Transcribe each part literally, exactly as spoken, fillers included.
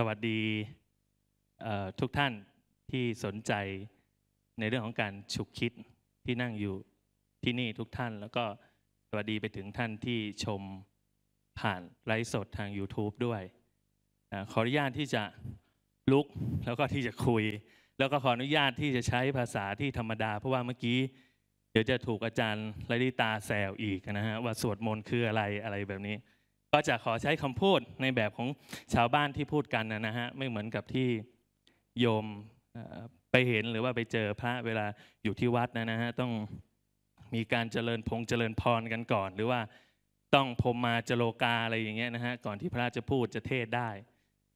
สวัสดีทุกท่านที่สนใจในเรื่องของการฉุกคิดที่นั่งอยู่ที่นี่ทุกท่านแล้วก็สวัสดีไปถึงท่านที่ชมผ่านไลฟ์สดทาง ยูทูบ ด้วยขออนุญาตที่จะลุกแล้วก็ที่จะคุยแล้วก็ขออนุญาตที่จะใช้ภาษาที่ธรรมดาเพราะว่าเมื่อกี้เดี๋ยวจะถูกอาจารย์ลลิตาแซวอีกนะฮะว่าสวดมนต์คืออะไรอะไรแบบนี้ก็จะขอใช้คำพูดในแบบของชาวบ้านที่พูดกันนะฮะไม่เหมือนกับที่โยมไปเห็นหรือว่าไปเจอพระเวลาอยู่ที่วัดนะนะฮะต้องมีการเจริญพงเจริญพรกันก่อนหรือว่าต้องพรมมาจโลกาอะไรอย่างเงี้ยนะฮะก่อนที่พระจะพูดจะเทศได้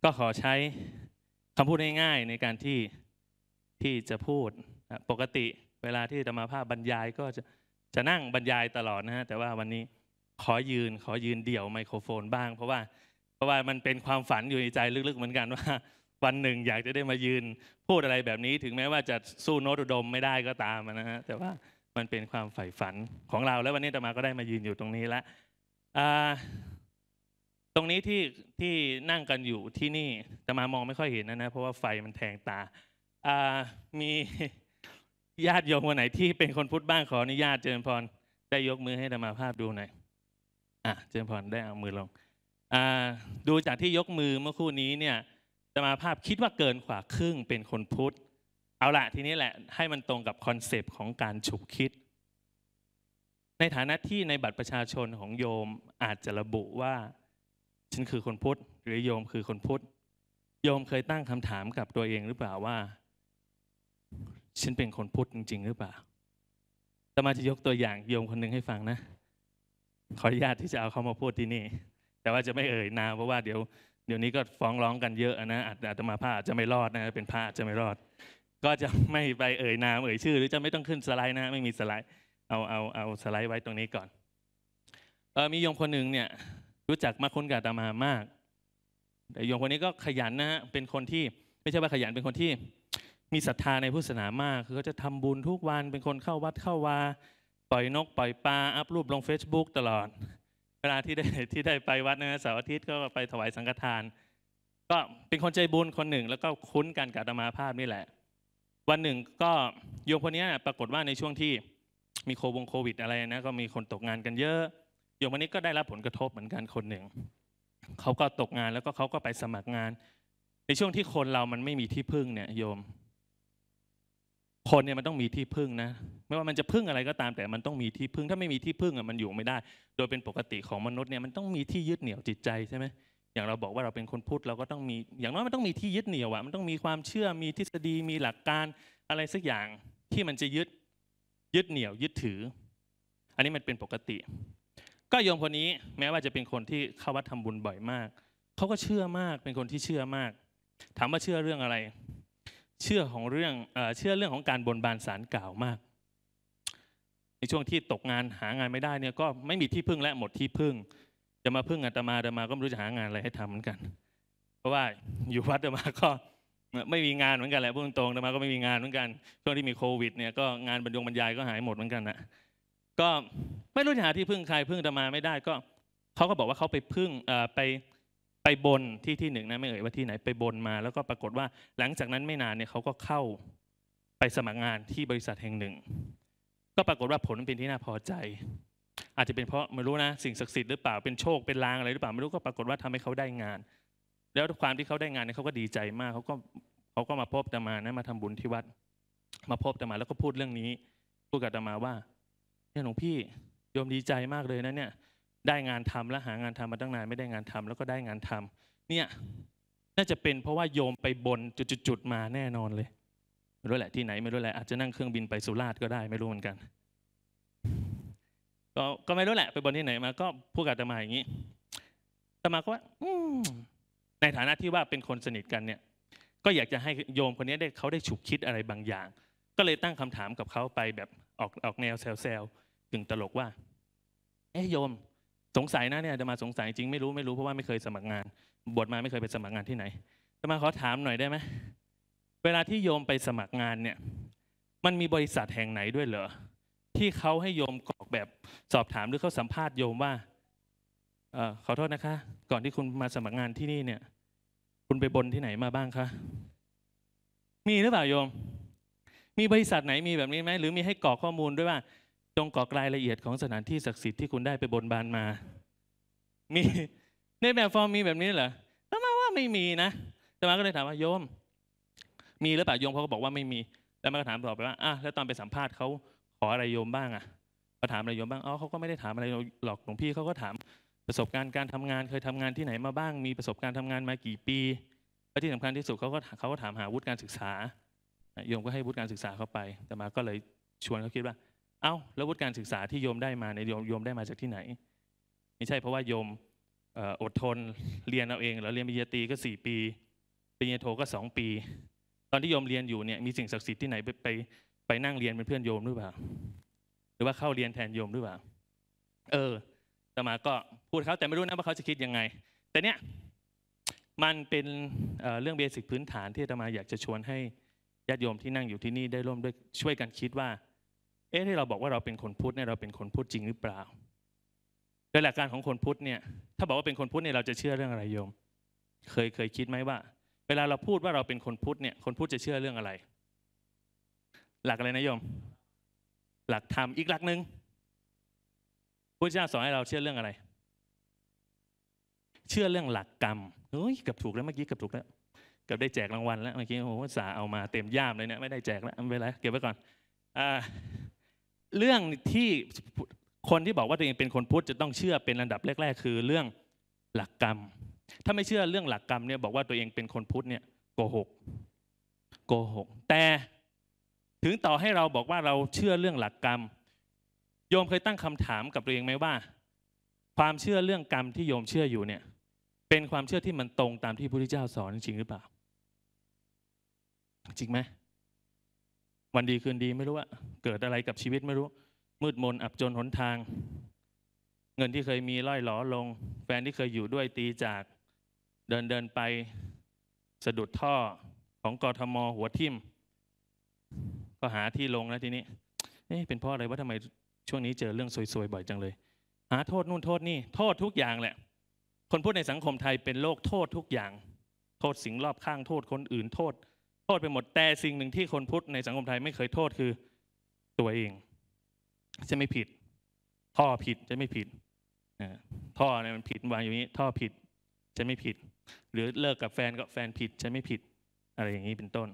ก็ขอใช้คำพูดง่ายๆในการที่ที่จะพูดปกติเวลาที่ธรรมภาพบรรยายก็จะจะนั่งบรรยายตลอดนะฮะแต่ว่าวันนี้ขอยืนขอยืนเดี่ยวไมโครโฟนบ้างเพราะว่าเพราะว่ามันเป็นความฝันอยู่ในใจลึกๆเหมือนกันว่าวันหนึ่งอยากจะได้มายืนพูดอะไรแบบนี้ถึงแม้ว่าจะสู้โน้ตอุดมไม่ได้ก็ตามนะฮะแต่ว่ามันเป็นความใฝ่ฝันของเราแล้ววันนี้อาตมาก็ได้มายืนอยู่ตรงนี้ละตรงนี้ที่ที่นั่งกันอยู่ที่นี่อาตมามองไม่ค่อยเห็นนะนะเพราะว่าไฟมันแทงตามีญาติโยมคนไหนที่เป็นคนพุทธบ้างขออนุญาตเจริญพรได้ยกมือให้อาตมาภาพดูหน่อยอ่ะเจริญพรได้เอามือลงอ่าดูจากที่ยกมือเมื่อคู่นี้เนี่ยอาตมาภาพคิดว่าเกินกว่าครึ่งเป็นคนพุทธเอาละทีนี้แหละให้มันตรงกับคอนเซปต์ของการฉุกคิดในฐานะที่ในบัตรประชาชนของโยมอาจจะระบุว่าฉันคือคนพุทธหรือโยมคือคนพุทธโยมเคยตั้งคำถามกับตัวเองหรือเปล่าว่าฉันเป็นคนพุทธจริงๆหรือเปล่าอาตมาจะยกตัวอย่างโยมคนหนึ่งให้ฟังนะขออนุญาตที่จะเอาเขามาพูดที่นี่แต่ว่าจะไม่เอ่ยนามเพราะว่าเดี๋ยวเดี๋ยวนี้ก็ฟ้องร้องกันเยอะนะอาตมาพระอาจจะไม่รอดนะเป็นพระอาจจะไม่รอดก็จะไม่ไปเอ่ยนามเอ่ยชื่อหรือจะไม่ต้องขึ้นสไลด์นะไม่มีสไลด์เอาเอาเอาสไลด์ไว้ตรงนี้ก่อนเออมีโยมคนหนึ่งเนี่ยรู้จักมาคุ้นกับอาตมามากแต่โยมคนนี้ก็ขยันนะฮะเป็นคนที่ไม่ใช่ว่าขยันเป็นคนที่มีศรัทธาในพุทธศาสนามากคือเขาจะทำบุญทุกวันเป็นคนเข้าวัดเข้าวาปล่อยนกปล่อยปลาอัพรูปลง เฟซบุ๊ก ตลอดเวลาที่ได้ที่ได้ไปวัดนะเสาร์อาทิตย์ก็ไปถวายสังฆทานก็เป็นคนใจบุญคนหนึ่งแล้วก็คุ้นกันกับอาตมาภาพนี่แหละวันหนึ่งก็โยมคนนี้ปรากฏว่าในช่วงที่มีโควิดอะไรนะก็มีคนตกงานกันเยอะโยมคนนี้ก็ได้รับผลกระทบเหมือนกันคนหนึ่งเขาก็ตกงานแล้วก็เขาก็ไปสมัครงานในช่วงที่คนเรามันไม่มีที่พึ่งเนี่ยโยมคนเนี่ยมันต้องมีที่พึ่งนะไม่ว่ามันจะพึ่งอะไรก็ตามแต่มันต้องมีที่พึ่งถ้าไม่มีที่พึ่งอ่ะมันอยู่ไม่ได้โดยเป็นปกติของมนุษย์เนี่ยมันต้องมีที่ยึดเหนี่ยวจิตใจใช่ไหมอย่างเราบอกว่าเราเป็นคนพุทธเราก็ต้องมีอย่างน้อยมันต้องมีที่ยึดเหนี่ยวอ่ะมันต้องมีความเชื่อมีทฤษฎีมีหลักการอะไรสักอย่างที่มันจะยึดยึดเหนี่ยวยึดถืออันนี้มันเป็นปกติก็โยมคนนี้แม้ว่าจะเป็นคนที่เข้าวัดทำบุญบ่อยมากเขาก็เชื่อมากเป็นคนที่เชื่อมากถามว่าเชื่อเรื่องอะไรเชื่อของเรื่องเชื่อเรื่องของการบนบานสารกล่าวมากในช่วงที่ตกงานหางานไม่ได้เนี่ยก็ไม่มีที่พึ่งและหมดที่พึ่งจะมาพึ่งอาตมาอาตมาก็ไม่รู้จะหางานอะไรให้ทำเหมือนกันเพราะว่าอยู่วัดอาตมาก็ไม่มีงานเหมือนกันแหละพูดตรงๆอาตมาก็ไม่มีงานเหมือนกันช่วงที่มีโควิดเนี่ยก็งานบรรยงบรรยายก็หายหมดเหมือนกันนะก็ไม่รู้จะหาที่พึ่งใครพึ่งอาตมาไม่ได้ก็เขาก็บอกว่าเขาไปพึ่งไปไปบนที่ที่หนึ่งนะไม่เอ่ยว่าที่ไหนไปบนมาแล้วก็ปรากฏว่าหลังจากนั้นไม่นานเนี่ยเขาก็เข้าไปสมัครงานที่บริษัทแห่งหนึ่งก็ปรากฏว่าผลเป็นที่น่าพอใจอาจจะเป็นเพราะไม่รู้นะสิ่งศักดิ์สิทธิ์หรือเปล่าเป็นโชคเป็นลางอะไรหรือเปล่าไม่รู้ก็ปรากฏว่าทำให้เขาได้งานแล้วความที่เขาได้งานเนี่ยเขาก็ดีใจมากเขาก็เขาก็มาพบอาตมานะมาทำบุญที่วัดมาพบอาตมาแล้วก็พูดเรื่องนี้พูดกับอาตมาว่าเนี่ยหลวงพี่โยมดีใจมากเลยนะเนี่ยได้งานทำและหางานทำมาตั้งนานไม่ได้งานทำแล้วก็ได้งานทำเนี่ยน่าจะเป็นเพราะว่าโยมไปบนจุดๆมาแน่นอนเลยไม่รู้แหละที่ไหนไม่รู้แหละอาจจะนั่งเครื่องบินไปสุราษฎร์ก็ได้ไม่รู้เหมือนกันก็ก็ไม่รู้แหละไปบนที่ไหนมาก็พูดกับอาตมาอย่างนี้อาตมาก็ว่าในฐานะที่ว่าเป็นคนสนิทกันเนี่ยก็อยากจะให้โยมคนนี้ได้เขาได้ฉุกคิดอะไรบางอย่างก็เลยตั้งคำถามกับเขาไปแบบออกออกแนวแซวๆถึงตลกว่าเอ๊ะโยมสงสัยนะเนี่ยอาตมาสงสัยจริงไม่รู้ไม่รู้เพราะว่าไม่เคยสมัครงานบวชมาไม่เคยไปสมัครงานที่ไหนอาตมาขอถามหน่อยได้ไหมเวลาที่โยมไปสมัครงานเนี่ยมันมีบริษัทแห่งไหนด้วยเหรอที่เขาให้โยมกรอกแบบสอบถามหรือเขาสัมภาษณ์โยมว่าเอ่อขอโทษนะคะก่อนที่คุณมาสมัครงานที่นี่เนี่ย คุณไปบนที่ไหนมาบ้างคะมีหรือเปล่าโยมมีบริษัทไหนมีแบบนี้ไหมหรือมีให้กรอกข้อมูลด้วยว่าจงกรอกรายละเอียดของสถานที่ศักดิ์สิทธิ์ที่คุณได้ไปบนบานมามีในแบบฟอร์มมีแบบนี้เหรอแต่มาว่าไม่มีนะแต่มาก็เลยถามว่าโยมมีหรือเปล่าโยมเขาก็บอกว่าไม่มีแล้วมาก็ถามตอบไปว่าอ่ะแล้วตอนไปสัมภาษณ์เขาขออะไรโยมบ้างอ่ะมาถามอะไรโยมบ้างอ๋อเขาก็ไม่ได้ถามอะไรหรอกหลวงพี่เขาก็ถามประสบการณ์การทำงานเคยทำงานที่ไหนมาบ้างมีประสบการณ์ทำงานมากี่ปีและที่สำคัญที่สุดเขาก็เขาก็ถามหาวุฒิการศึกษาโยมก็ให้วุฒิการศึกษาเข้าไปแต่มาก็เลยชวนเขาคิดว่าเอ้าแล้ววุฒิการศึกษาที่โยมได้มาในโยมโยมได้มาจากที่ไหนไม่ใช่เพราะว่าโยมอดทนเรียนเอาเองแล้วเรียนปริญญาตรีก็สี่ปีปริญญาโทก็สองปีตอนที่โยมเรียนอยู่เนี่ยมีสิ่งศักดิ์สิทธิ์ที่ไหนไปไปไปนั่งเรียนเป็นเพื่อนโยมหรือเปล่าหรือว่าเข้าเรียนแทนโยมหรือเปล่าเออแต่มาก็พูดเขาแต่ไม่รู้นะว่าเขาจะคิดยังไงแต่เนี้ยมันเป็นเรื่องเบสิกพื้นฐานที่จะมาอยากจะชวนให้ญาติโยมที่นั่งอยู่ที่นี่ได้ร่วมด้วยช่วยกันคิดว่าเอ๊ะที่เราบอกว่าเราเป็นคนพุทธเนี่ยเราเป็นคนพุทธจริงหรือเปล่าโดยหลักการของคนพุทธเนี่ยถ้าบอกว่าเป็นคนพุทธเนี่ยเราจะเชื่อเรื่องอะไรโยมเคยเคยคิดไหมว่าเวลาเราพูดว่าเราเป็นคนพุทธเนี่ยคนพุทธจะเชื่อเรื่องอะไรหลักอะไรนะโยมหลักธรรมอีกหลักหนึ่งพุทธเจ้าสอนให้เราเชื่อเรื่องอะไรเชื่อเรื่องหลักกรรมเฮ้ยเกือบถูกแล้วเมื่อกี้เกือบถูกแล้วเกือบได้แจกรางวัลแล้วเมื่อกี้โอ้โหสาเอามาเต็มย่ามเลยเนี่ยไม่ได้แจกแล้วไม่เป็นไรเก็บไว้ก่อนอ่าเรื่องที่คนที่บอกว่าตัวเองเป็นคนพุทธจะต้องเชื่อเป็นอันดับแรกๆคือเรื่องหลักกรรมถ้าไม่เชื่อเรื่องหลักกรรมเนี่ยบอกว่าตัวเองเป็นคนพุทธเนี่ยโกหกโกหกแต่ถึงต่อให้เราบอกว่าเราเชื่อเรื่องหลักกรรมโยมเคยตั้งคำถามกับตัวเองไหมว่าความเชื่อเรื่องกรรมที่โยมเชื่ออยู่เนี่ยเป็นความเชื่อที่มันตรงตามที่พระพุทธเจ้าสอนจริงหรือเปล่าจริงไหมวันดีคืนดีไม่รู้ว่าเกิดอะไรกับชีวิตไม่รู้มืดมนอับจนหนทางเงินที่เคยมีล่อยหลอลงแฟนที่เคยอยู่ด้วยตีจากเดินเดินไปสะดุดท่อของกทมหัวทิ่มก็หาที่ลงแล้วทีนี้เป็นเพราะอะไรว่าทำไมช่วงนี้เจอเรื่องซวยๆบ่อยจังเลยหาโทษนู่นโทษนี่โทษทุกอย่างแหละคนพูดในสังคมไทยเป็นโรคโทษทุกอย่างโทษสิ่งรอบข้างโทษคนอื่นโทษโทษไปหมดแต่สิ่งหนึ่งที่คนพุทธในสังคมไทยไม่เคยโทษคือตัวเองจะไม่ผิดท่อผิดจะไม่ผิดท่อเนี่ยมันผิดวางอยู่นี้ท่อผิดจะไม่ผิดหรือเลิกกับแฟนก็แฟนผิดจะไม่ผิดอะไรอย่างนี้เป็นต้น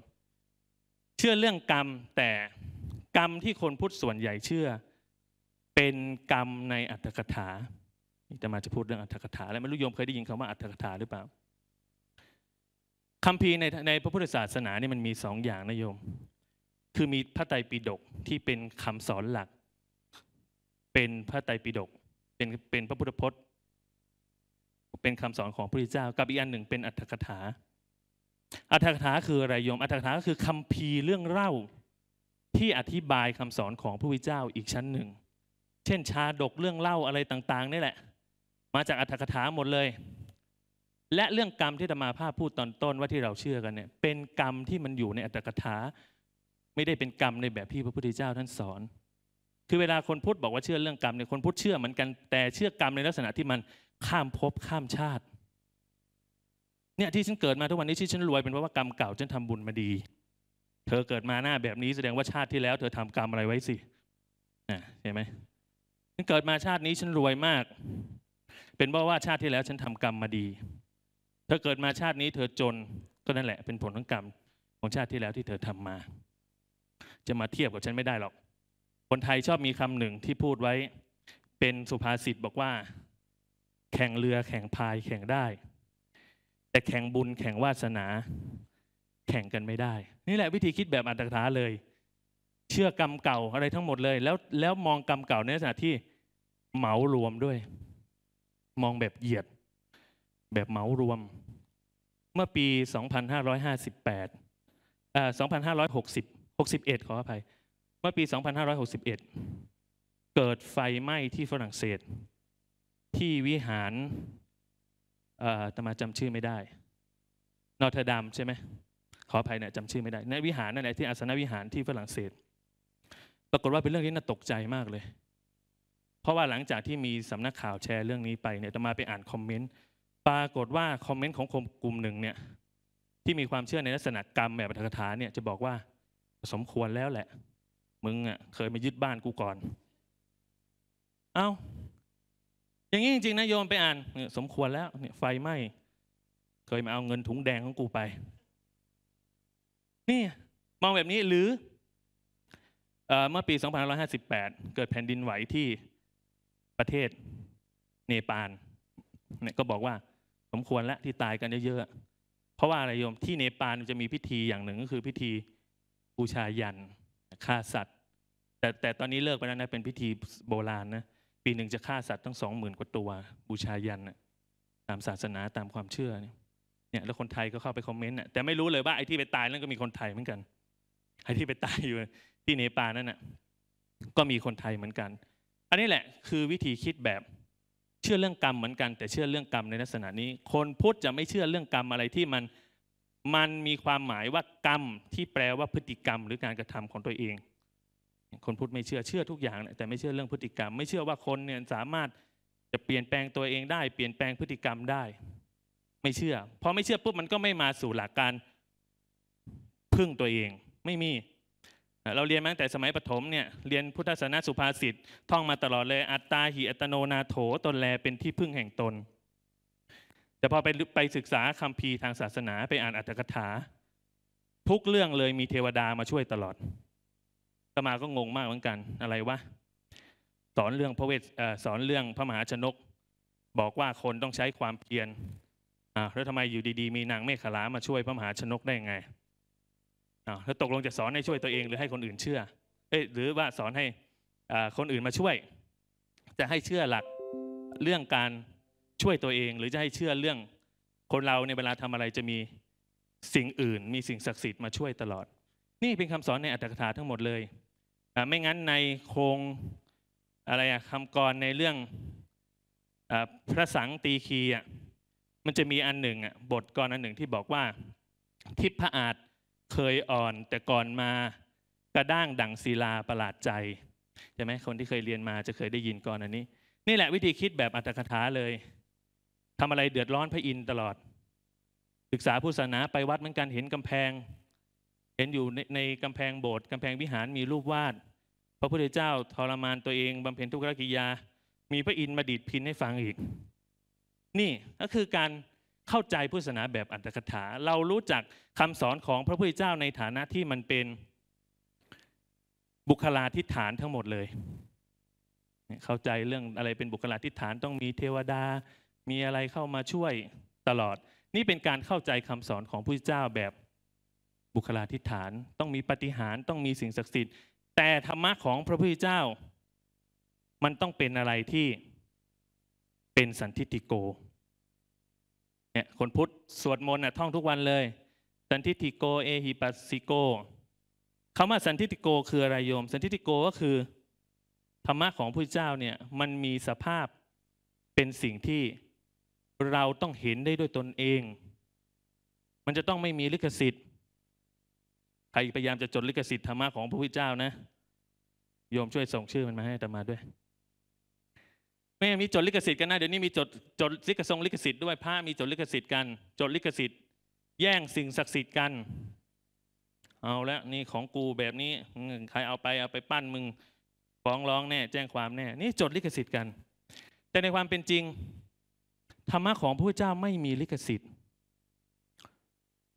เชื่อเรื่องกรรมแต่กรรมที่คนพุทธส่วนใหญ่เชื่อเป็นกรรมในอัตถกถาจะมาจะพูดเรื่องอัตถกถาแล้วไม่รู้โยมเคยได้ยินคำว่าอัตถกถาหรือเปล่าคัมภีร์ในในพระพุทธศาสนาเนี่ยมันมีสองอย่างนะโยมคือมีพระไตรปิฎกที่เป็นคำสอนหลักเป็นพระไตรปิฎกเป็นเป็นพระพุทธพจน์เป็นคำสอนของพระพุทธเจ้ากับอีกอันหนึ่งเป็นอัตถกถาอัตถกถาคืออะไรโยมอัตถกถาก็คือคัมภีร์เรื่องเล่าที่อธิบายคำสอนของพระพุทธเจ้าอีกชั้นหนึ่งเช่นชาดกเรื่องเล่าอะไรต่างๆนี่แหละมาจากอัตถกถาหมดเลยและเรื่องกรรมที่อาตมาภาพพูดตอนต้นว่าที่เราเชื่อกันเนี่ยเป็นกรรมที่มันอยู่ในอัตถกถาไม่ได้เป็นกรรมในแบบที่พระพุทธเจ้าท่านสอนคือเวลาคนพุทธบอกว่าเชื่อเรื่องกรรมเนี่ยคนพุทธเชื่อเหมือนกันแต่เชื่อกรรมในลักษณะที่มันข้ามภพข้ามชาติเนี่ยที่ฉันเกิดมาทุกวันนี้ที่ฉันรวยเป็นเพราะว่ากรรมเก่าฉันทำบุญมาดีเธอเกิดมาหน้าแบบนี้แสดงว่าชาติที่แล้วเธอทำกรรมอะไรไว้สินะเห็นไหมฉันเกิดมาชาตินี้ฉันรวยมากเป็นเพราะว่าชาติที่แล้วฉันทำกรรมมาดีเธอเกิดมาชาตินี้เธอจนก็นั่นแหละเป็นผลของกรรมของชาติที่แล้วที่เธอทำมาจะมาเทียบกับฉันไม่ได้หรอกคนไทยชอบมีคำหนึ่งที่พูดไว้เป็นสุภาษิตบอกว่าแข่งเรือแข่งพายแข่งได้แต่แข่งบุญแข่งวาสนาแข่งกันไม่ได้นี่แหละวิธีคิดแบบอัตถกถาเลยเชื่อกรรมเก่าอะไรทั้งหมดเลยแล้วแล้วมองกรรมเก่าในลักษณะที่เหมารวมด้วยมองแบบเหยียดแบบเหมารวมเมื่อปีสองพันห้าร้อยห้าสิบแปดเอ่อสองพันห้าร้อยหกสิบ หกสิบเอ็ดขออภัยเมื่อปีสองพันห้าร้อยหกสิบเอ็ดเกิดไฟไหม้ที่ฝรั่งเศสที่วิหารอาตมาจำชื่อไม่ได้นอร์ทดามใช่ไหมขออภัยเนี่ยจำชื่อไม่ได้ในวิหารนั่นแหละที่อาสนวิหารที่ฝรั่งเศสปรากฏว่าเป็นเรื่องที่น่าตกใจมากเลยเพราะว่าหลังจากที่มีสำนักข่าวแชร์เรื่องนี้ไปเนี่ยอาตมาไปอ่านคอมเมนต์ปรากฏว่าคอมเมนต์ของกลุ่มหนึ่งเนี่ย ที่มีความเชื่อในลักษณะกรรมแบบอัตถกถาเนี่ยจะบอกว่าสมควรแล้วแหละมึงอ่ะเคยมายึดบ้านกูก่อนเอ้าอย่างนี้จริงๆนะโยมไปอ่านสมควรแล้วเนี่ยไฟไหม้เคยมาเอาเงินถุงแดงของกูไปนี่มองแบบนี้หรือเมื่อปีสองพันห้าร้อยห้าสิบแปดเกิดแผ่นดินไหวที่ประเทศเนปาลเนี่ยก็บอกว่าสมควรแล้วที่ตายกันเยอะๆเพราะว่าอะไรโยมที่เนปาลจะมีพิธีอย่างหนึ่งก็คือพิธีบูชายัญฆ่าสัตว์แต่แต่ตอนนี้เลิกไปแล้วนะเป็นพิธีโบราณนะปีหนึ่งจะฆ่าสัตว์ตั้งสองหมื่นกว่าตัวบูชายัญตามศาสนาตามความเชื่อเนี่ยแล้วคนไทยก็เข้าไปคอมเมนต์น่ะแต่ไม่รู้เลยว่าไอ้ที่ไปตายนั่นก็มีคนไทยเหมือนกันไอ้ที่ไปตายอยู่ที่เนปาลนั่นน่ะก็มีคนไทยเหมือนกันอันนี้แหละคือวิธีคิดแบบเชื่อเรื่องกรรมเหมือนกันแต่เชื่อเรื่องกรรมในลักษณะนี้คนพุทธจะไม่เชื่อเรื่องกรรมอะไรที่มันมันมีความหมายว่ากรรมที่แปลว่าพฤติกรรมหรือการกระทำของตัวเองคนพุทธไม่เชื่อเชื่อทุกอย่างแต่ไม่เชื่อเรื่องพฤติกรรมไม่เชื่อว่าคนเนี่ยสามารถจะเปลี่ยนแปลงตัวเองได้เปลี่ยนแปลงพฤติกรรมได้ไม่เชื่อพอไม่เชื่อปุ๊บมันก็ไม่มาสู่หลักการพึ่งตัวเองไม่มีเราเรียนมาตั้งแต่สมัยประถมเนี่ยเรียนพุทธศาสนาสุภาษิตท่องมาตลอดเลยอัตตาหิอัตโนนาโถตนแลเป็นที่พึ่งแห่งตนแต่พอไปไปศึกษาคัมภีร์ทางศาสนาไปอ่านอัตถกถาทุกเรื่องเลยมีเทวดามาช่วยตลอดสมาก็งงมากเหมือนกันอะไรวะสอนเรื่องพระเวทสอนเรื่องพระมหาชนกบอกว่าคนต้องใช้ความเพียรแล้วทำไมอยู่ดีๆมีนางเมขลามาช่วยพระมหาชนกได้ไงแล้วตกลงจะสอนให้ช่วยตัวเองหรือให้คนอื่นเชื่อเอ๊ะหรือว่าสอนให้คนอื่นมาช่วยจะให้เชื่อหลักเรื่องการช่วยตัวเองหรือจะให้เชื่อเรื่องคนเราในเวลาทำอะไรจะมีสิ่งอื่นมีสิ่งศักดิ์สิทธิ์มาช่วยตลอดนี่เป็นคำสอนในอัตถกถาทั้งหมดเลยไม่งั้นในโครงอะไรอะคำกรในเรื่องพระสังตีคีอะมันจะมีอันหนึ่งอะบทกรอันหนึ่งที่บอกว่าทิพอาจเคยอ่อนแต่ก่อนมากระด้างดั่งศิลาประหลาดใจใช่ไหมคนที่เคยเรียนมาจะเคยได้ยินกรอันนี้นี่แหละวิธีคิดแบบอัตถกถาเลยทำอะไรเดือดร้อนพระอินทร์ตลอดศึกษาพุทธศาสนาไปวัดเหมือนกันเห็นกำแพงเห็นอยู่ในกำแพงโบสถ์กำแพงวิหารมีรูปวาดพระพุทธเจ้าทรมานตัวเองบำเพ็ญทุกขกิริยามีพระอินทร์มาดีดพินให้ฟังอีกนี่ก็คือการเข้าใจพุทธศาสนาแบบอัตถกถาเรารู้จักคำสอนของพระพุทธเจ้าในฐานะที่มันเป็นบุคลาธิฐานทั้งหมดเลยเข้าใจเรื่องอะไรเป็นบุคลาธิฐานต้องมีเทวดามีอะไรเข้ามาช่วยตลอดนี่เป็นการเข้าใจคำสอนของพระพุทธเจ้าแบบบุคลาธิฐานต้องมีปาฏิหาริย์ต้องมีสิ่งศักดิ์สิทธิ์แต่ธรรมะของพระพุทธเจ้ามันต้องเป็นอะไรที่เป็นสันทิติโกเนี่ยคนพุทธสวดมนต์ท่องทุกวันเลยสันทิติโกเอหิปัสสิโกคำว่าสันทิติโกคืออะไรโยมสันทิติโกก็คือธรรมะของพระพุทธเจ้าเนี่ยมันมีสภาพเป็นสิ่งที่เราต้องเห็นได้ด้วยตนเองมันจะต้องไม่มีลิขสิทธิ์ใครพยายามจะจดลิขสิทธิ์ธรรมะของพระพุทธเจ้านะโยมช่วยส่งชื่อมันมาให้อาตมาด้วยไม่มีจดลิขสิทธิ์กันนะเดี๋ยวนี้มีจดจดลิขสงลิขสิทธิ์ด้วยพระมีจดลิขสิทธิ์กันจดลิขสิทธิ์แย่งสิ่งศักดิ์สิทธิ์กันเอาแล้วนี่ของกูแบบนี้ใครเอาไปเอาไปปั้นมึงฟ้องร้องแน่แจ้งความแน่นี่จดลิขสิทธิ์กันแต่ในความเป็นจริงธรรมะของพระเจ้าไม่มีลิขสิทธิ์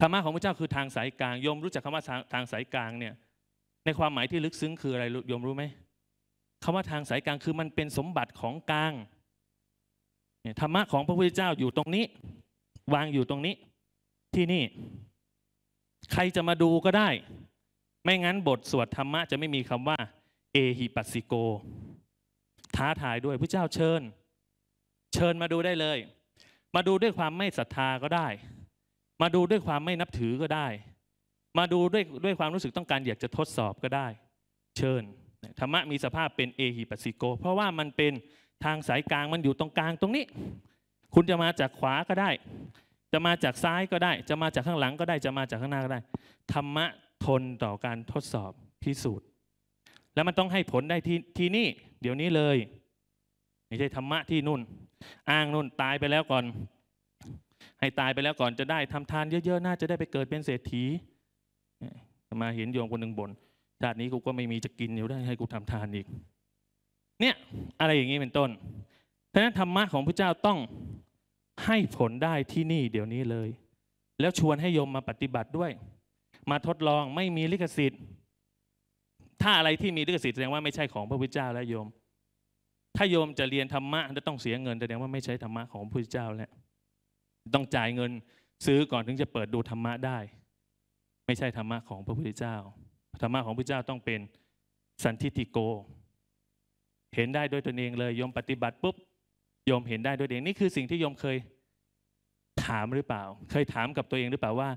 ธรรมะของพระเจ้าคือทางสายกลางโยมรู้จักคำว่าทางสายกลางเนี่ยในความหมายที่ลึกซึ้งคืออะไรโยมรู้ไหมคำว่าทางสายกลางคือมันเป็นสมบัติของกลางเนี่ยธรรมะของพระพุทธเจ้าอยู่ตรงนี้วางอยู่ตรงนี้ที่นี่ใครจะมาดูก็ได้ไม่งั้นบทสวดธรรมะจะไม่มีคำว่าเอหิปัสสิโกท้าทายด้วยพระเจ้าเชิญเชิญมาดูได้เลยมาดูด้วยความไม่ศรัทธาก็ได้มาดูด้วยความไม่นับถือก็ได้มาดูด้วยด้วยความรู้สึกต้องการอยากจะทดสอบก็ได้เชิญธรรมะมีสภาพเป็นเอหิปัสสิโกเพราะว่ามันเป็นทางสายกลางมันอยู่ตรงกลางตรงนี้คุณจะมาจากขวาก็ได้จะมาจากซ้ายก็ได้จะมาจากข้างหลังก็ได้จะมาจากข้างหน้าก็ได้ธรรมะทนต่อการทดสอบพิสูจน์แล้วมันต้องให้ผลได้ที่ที่นี่เดี๋ยวนี้เลยไม่ใช่ธรรมะที่นู่นอ้างนู่นตายไปแล้วก่อน ให้ตายไปแล้วก่อนจะได้ทำทานเยอะๆน่าจะได้ไปเกิดเป็นเศรษฐีมาเห็นโยมคนหนึ่งบ่นชาตินี้กูก็ไม่มีจะกินอยู่ได้ให้กูทำทานอีกเนี่ยอะไรอย่างนี้เป็นต้นฉะนั้นธรรมะของพระเจ้าต้องให้ผลได้ที่นี่เดี๋ยวนี้เลยแล้วชวนให้โยมมาปฏิบัติด้วยมาทดลองไม่มีลิขสิทธิ์ถ้าอะไรที่มีลิขสิทธิ์แสดงว่าไม่ใช่ของพระพุทธเจ้าแล้วโยมถ้าโยมจะเรียนธรรมะจะต้องเสียเงินแสดงว่าไม่ใช่ธรรมะของพระพุทธเจ้าแล้วต้องจ่ายเงินซื้อก่อนถึงจะเปิดดูธรรมะได้ไม่ใช่ธรรมะของพระพุทธเจ้าธรรมะของพระพุทธเจ้าต้องเป็นสันทิฏฐิโกเห็นได้ด้วยตนเองเลยโยมปฏิบัติปุ๊บโยมเห็นได้ด้วยเองนี่คือสิ่งที่โยมเคยถามหรือเปล่าเคยถามกับตัวเองหรือเปล่าว่า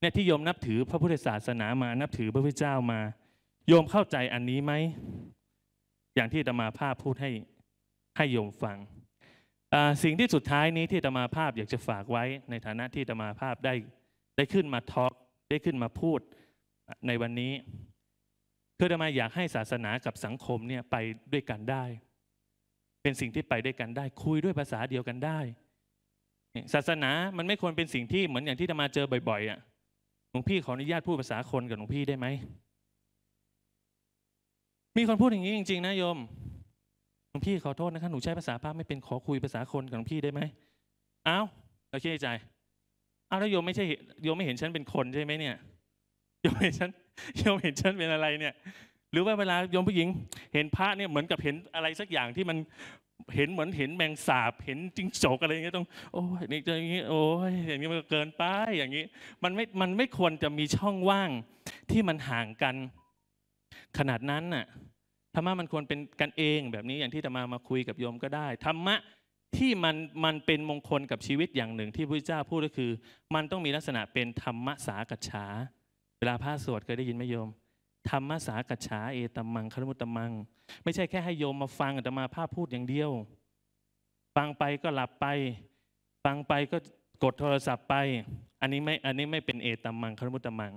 เนี่ยที่โยมนับถือพระพุทธศาสนามานับถือพระพุทธเจ้ามาโยมเข้าใจอันนี้ไหมอย่างที่อาตมาภาพพูดให้ให้โยมฟังสิ่งที่สุดท้ายนี้ที่อาตมาภาพอยากจะฝากไว้ในฐานะที่อาตมาภาพได้ได้ขึ้นมาทอล์กได้ขึ้นมาพูดในวันนี้คืออาตมาอยากให้ศาสนากับสังคมเนี่ยไปด้วยกันได้เป็นสิ่งที่ไปด้วยกันได้คุยด้วยภาษาเดียวกันได้ศาสนามันไม่ควรเป็นสิ่งที่เหมือนอย่างที่อาตมาเจอบ่อยๆอ่ะหลวงพี่ขออนุญาตพูดภาษาคนกับหลวงพี่ได้ไหมมีคนพูดอย่างนี้จริงๆนะโยมหลวงพี่ขอโทษนะคะหนูใช้ภาษาพระไม่เป็นขอคุยภาษาคนกับหลวงพี่ได้ไหมอ้าวเราเชื่อใจอ้าวแล้วโยมไม่ใช่โยมไม่เห็นฉันเป็นคนใช่ไหมเนี่ยโยมเห็นฉันโยมเห็นฉันเป็นอะไรเนี่ยหรือว่าเวลาโยมผู้หญิงเห็นพระเนี่ยเหมือนกับเห็นอะไรสักอย่างที่มันเห็นเหมือนเห็นแมงสาบเห็นจิ้งจกอะไรอย่างเงี้ยต้องโอ้ยนี่อย่างงี้โอ้ยอย่างนี้มันเกินไปอย่างนี้มันไม่มันไม่ควรจะมีช่องว่างที่มันห่างกันขนาดนั้นน่ะธรรมะมันควรเป็นกันเองแบบนี้อย่างที่อาตมามาคุยกับโยมก็ได้ธรรมะที่มันมันเป็นมงคลกับชีวิตอย่างหนึ่งที่พระพุทธเจ้าพูดก็คือมันต้องมีลักษณะเป็นธรรมะสากัจฉาเวลาพระสวดเคยได้ยินไหมโยมธรรมะสากัจฉาเอตัมมังคารมุตตัมมังไม่ใช่แค่ให้โยมมาฟังอาตมาภาพพูดอย่างเดียวฟังไปก็หลับไปฟังไปก็กดโทรศัพท์ไปอันนี้ไม่อันนี้ไม่เป็นเอตัมมังคารมุตตัมมัง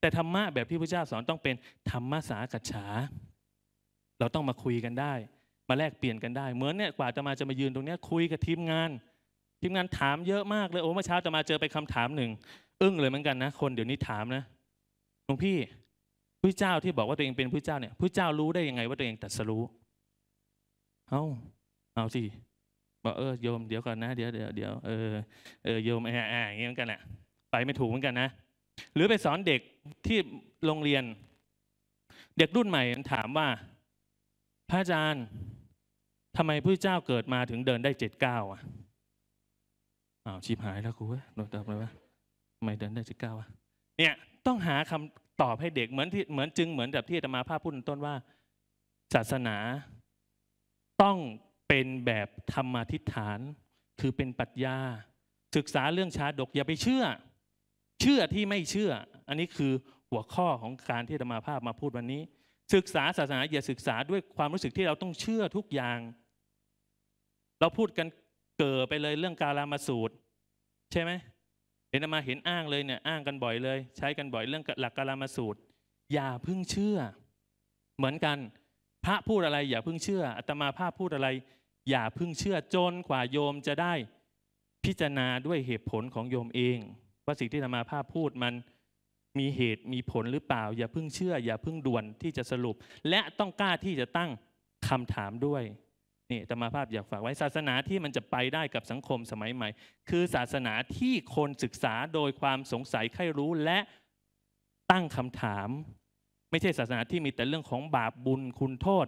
แต่ธรรมะแบบที่พระเจ้าสอนต้องเป็นธรรมะสากัจฉาเราต้องมาคุยกันได้มาแลกเปลี่ยนกันได้เหมือนเนี่ยกว่าอาตมาจะมายืนตรงนี้คุยกับทีมงานทีมงานถามเยอะมากเลยโอ้เมื่อเช้าอาตมาเจอไปคำถามหนึ่งอึ้งเลยเหมือนกันนะคนเดี๋ยวนี้ถามนะหลวงพี่พระเจ้าที่บอกว่าตัวเองเป็นพระเจ้าเนี่ยพระเจ้ารู้ได้ยังไงว่าตัวเองตรัสรู้เอ้าเอาสิบอกเออโยมเดี๋ยวก่อนนะเดี๋ยวเดี๋ยวเดี๋ยวเออเออโยมแอะแอะอย่างนี้เหมือนกันแหละไปไม่ถูกเหมือนกันนะหรือไปสอนเด็กที่โรงเรียนเด็กรุ่นใหม่ถามว่าพระอาจารย์ทำไมพระเจ้าเกิดมาถึงเดินได้เจ็ดเก้าอ่ะอ้าวชีพหายแล้วครูโดนตอบเลยว่าทำไมเดินได้เจ็ดเก้าอ่ะเนี่ยต้องหาคำตอบให้เด็กเหมือนที่เหมือนจึงเหมือนแบบที่อาตมาภาพพูดต้นว่าศาสนาต้องเป็นแบบธรรมาธิฐานคือเป็นปรัชญาศึกษาเรื่องชาดกอย่าไปเชื่อเชื่อที่ไม่เชื่ออันนี้คือหัวข้อของการที่อาตมาภาพมาพูดวันนี้ศึกษาศาสนาอย่าศึกษาด้วยความรู้สึกที่เราต้องเชื่อทุกอย่างเราพูดกันเกิดไปเลยเรื่องกาลามสูตรใช่ไหมเห็นมาเห็นอ้างเลยเนี่ยอ้างกันบ่อยเลยใช้กันบ่อยเรื่องหลักกาลามสูตรอย่าเพิ่งเชื่อเหมือนกันพระพูดอะไรอย่าเพิ่งเชื่ออาตมาภาพพูดอะไรอย่าเพิ่งเชื่อจนกว่าโยมจะได้พิจารณาด้วยเหตุผลของโยมเองว่าสิ่งที่อาตมาภาพพูดมันมีเหตุมีผลหรือเปล่าอย่าเพิ่งเชื่ออย่าเพิ่งด่วนที่จะสรุปและต้องกล้าที่จะตั้งคำถามด้วยนี่อาตมาภาพอยากฝากไว้ศาสนาที่มันจะไปได้กับสังคมสมัยใหม่คือศาสนาที่คนศึกษาโดยความสงสัยใคร่รู้และตั้งคำถามไม่ใช่ศาสนาที่มีแต่เรื่องของบาปบุญคุณโทษ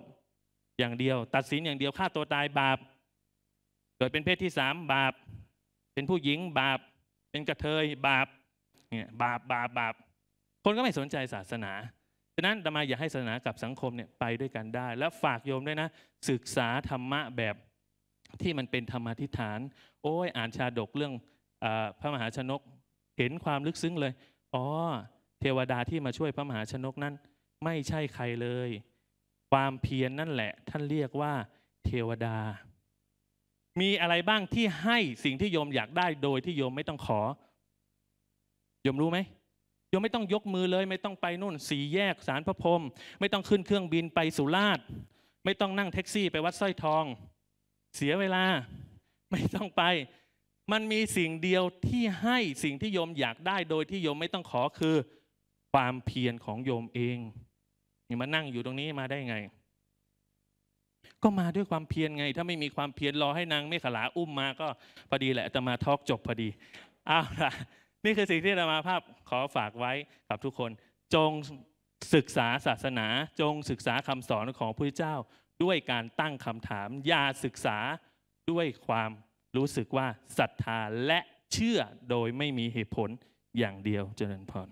อย่างเดียวตัดสินอย่างเดียวฆ่าตัวตายบาปเกิดเป็นเพศที่สามบาปเป็นผู้หญิงบาปเป็นกระเทยบาปเนี่ยบาปบาปบาปคนก็ไม่สนใจศาสนาฉะนั้นอาตมาอยากให้ศาสนากับสังคมเนี่ยไปด้วยกันได้แล้วฝากโยมด้วยนะศึกษาธรรมะแบบที่มันเป็นธรรมาธิฐานโอ้ยอ่านชาดกเรื่องพระมหาชนกเห็นความลึกซึ้งเลยอ๋อเทวดาที่มาช่วยพระมหาชนกนั้นไม่ใช่ใครเลยความเพียร น, นั่นแหละท่านเรียกว่าเทวดามีอะไรบ้างที่ให้สิ่งที่โยมอยากได้โดยที่โยมไม่ต้องขอโยมรู้ไหมโยมไม่ต้องยกมือเลยไม่ต้องไปนู่นสี่แยกศาลพระพรหมไม่ต้องขึ้นเครื่องบินไปสุราษฎร์ไม่ต้องนั่งแท็กซี่ไปวัดสร้อยทองเสียเวลาไม่ต้องไป มันมีสิ่งเดียวที่ให้สิ่งที่โยมอยากได้โดยที่โยมไม่ต้องขอคือความเพียรของโยมเองนี่มานั่งอยู่ตรงนี้มาได้ไงก็มาด้วยความเพียรไงถ้าไม่มีความเพียรรอให้นางเมขลาอุ้มมาก็พอดีแหละจะมาทอกจบพอดีอ้าวล่ะนี่คือสิ่งที่อาตมาภาพขอฝากไว้กับทุกคนจงศึกษาศาสนาจงศึกษาคำสอนของพระพุทธเจ้าด้วยการตั้งคำถามอย่าศึกษาด้วยความรู้สึกว่าศรัทธาและเชื่อโดยไม่มีเหตุผลอย่างเดียวเจริญพร